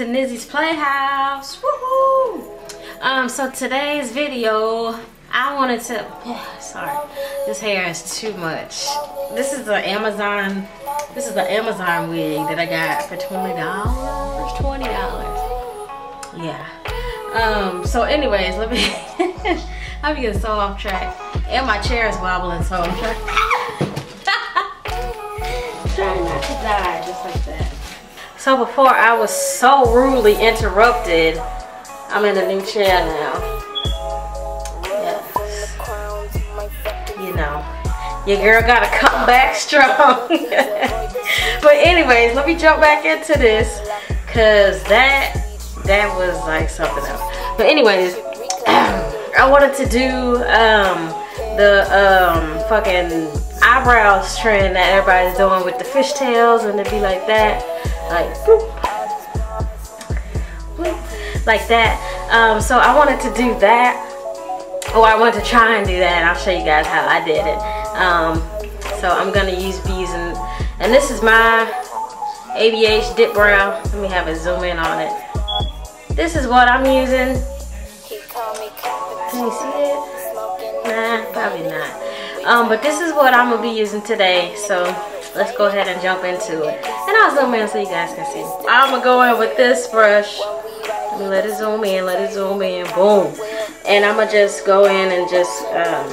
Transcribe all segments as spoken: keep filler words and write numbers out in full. to Nizzy's Playhouse. Woohoo! Um, so today's video, I wanted to. Oh, sorry, this hair is too much. This is the Amazon. This is the Amazon wig that I got for twenty dollars. Twenty dollars. Yeah. Um. So, anyways, let me. I'm getting so off track, and my chair is wobbling, so I'm trying, trying not to die just like that. So before I was so rudely interrupted. I'm in a new chair now. Yes. You know, your girl gotta come back strong. But anyways, let me jump back into this, cause that that was like something else. But anyways, I wanted to do um, the um, fucking eyebrows trend that everybody's doing with the fishtails and it be like that, like boop. Like that. Um, so I wanted to do that. Oh, I wanted to try and do that, and I'll show you guys how I did it. Um, so I'm gonna use bees, and and this is my A B H dip brow. Let me have a zoom in on it. This is what I'm using. Can you see it? Nah, probably not. Um, but this is what I'm gonna be using today. So let's go ahead and jump into it. And I'll zoom in so you guys can see. I'm gonna go in with this brush. Let it zoom in, let it zoom in, boom. And I'm gonna just go in and just, um,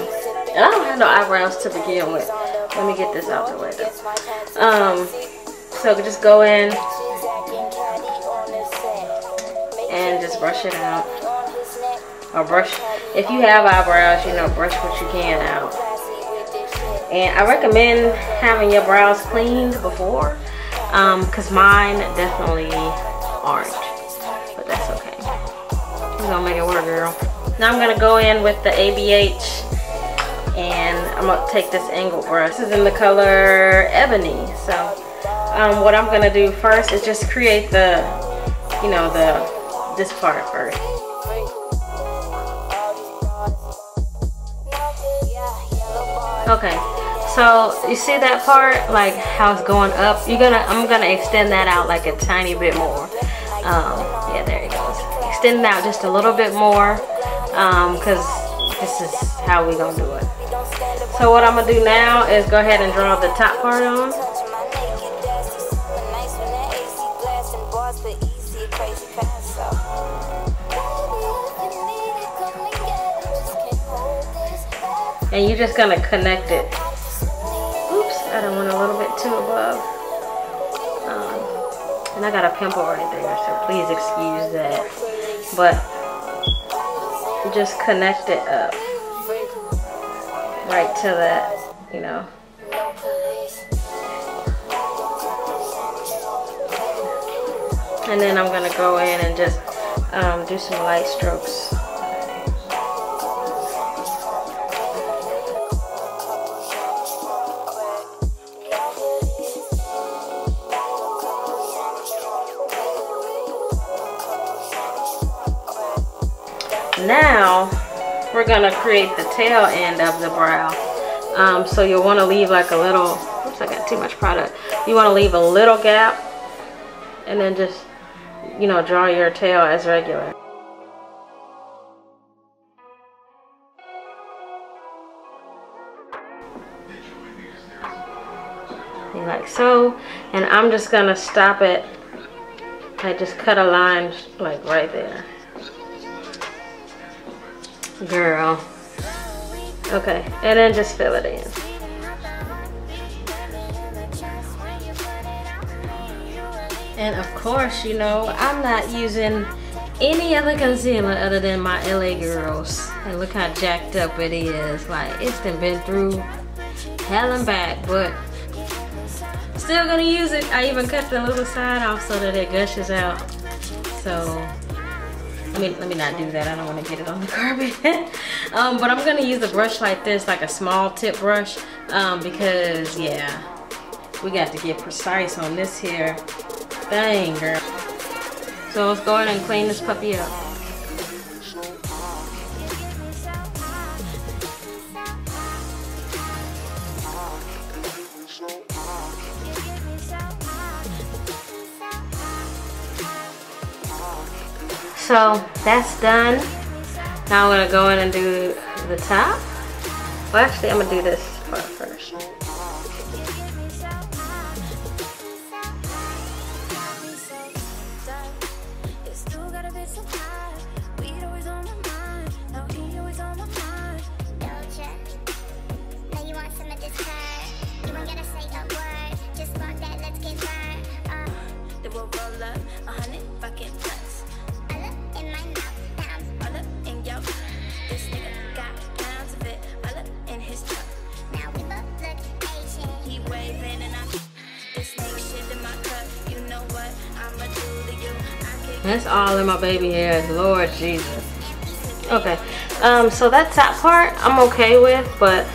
and I don't have no eyebrows to begin with. Let me get this out the way though. Um, so just go in and just brush it out. Or brush, if you have eyebrows, you know, brush what you can out. And I recommend having your brows cleaned before, um, cause mine definitely aren't. Gonna make it work, girl. Now I'm gonna go in with the A B H, and I'm gonna take this angled brush. This is in the color Ebony. So um, what I'm gonna do first is just create the, you know, the this part first. Okay, so you see that part, like how it's going up. You're gonna, I'm gonna extend that out like a tiny bit more. Um, yeah, there you go. Extend it out just a little bit more, um, cause this is how we gonna do it. So what I'm gonna do now is go ahead and draw the top part on. And you're just gonna connect it. Oops, I don't want a little bit too above. Um, and I got a pimple right there, so please excuse that. But just connect it up right to that, you know. And then I'm gonna go in and just um, do some light strokes. Now we're gonna create the tail end of the brow, um, so you'll want to leave like a little, oops, I got too much product. You want to leave a little gap, and then just, you know, draw your tail as regular. Like so, and I'm just gonna stop it. I just cut a line like right there. Girl. Okay, and then just fill it in. And of course, you know, I'm not using any other concealer other than my L A Girls. And look how jacked up it is. Like, it's done been through hell and back, but still gonna use it. I even cut the little side off so that it gushes out. So Let me, let me not do that. I don't want to get it on the carpet. um, but I'm going to use a brush like this, like a small tip brush, um, because, yeah, we got to get precise on this here. Dang, girl. So let's go ahead and clean this puppy up. So that's done. Now I'm gonna go in and do the top. Well, actually I'm gonna do this part first. That's all in my baby hairs, Lord Jesus. Okay, um, so that top part I'm okay with, but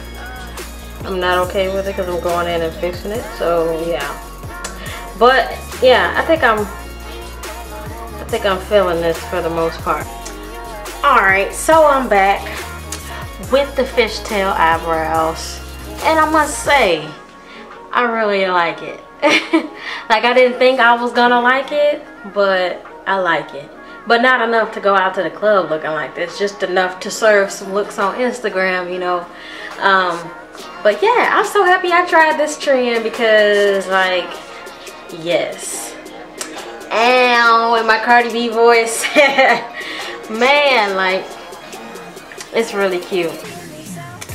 I'm not okay with it because I'm going in and fixing it. So yeah, but yeah, I think I'm, I think I'm feeling this for the most part. All right, so I'm back with the fishtail eyebrows, and I must say, I really like it. Like I didn't think I was gonna like it, but I like it, but not enough to go out to the club looking like this, just enough to serve some looks on Instagram, you know. Um but yeah, I'm so happy I tried this trend because, like, yes. Ow, in my Cardi B voice. Man, like, it's really cute.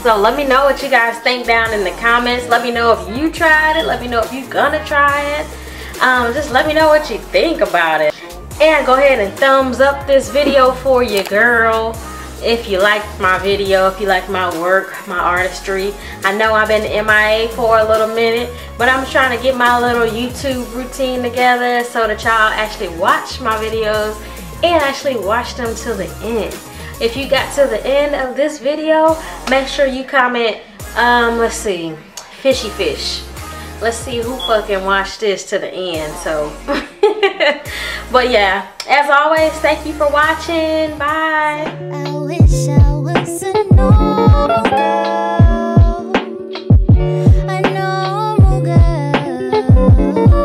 So let me know what you guys think down in the comments. Let me know if you tried it. Let me know if you're gonna try it. Um just let me know what you think about it. And go ahead and thumbs up this video for your girl if you like my video, if you like my work, my artistry. I know I've been M I A for a little minute, but I'm trying to get my little YouTube routine together so that y'all actually watch my videos and actually watch them till the end. If you got to the end of this video, make sure you comment, um, let's see, fishy fish. Let's see who fucking watched this to the end, so. But yeah, as always, thank you for watching. Bye.